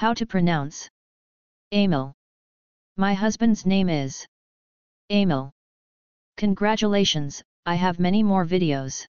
How to pronounce? Emil. My husband's name is Emil. Congratulations, I have many more videos.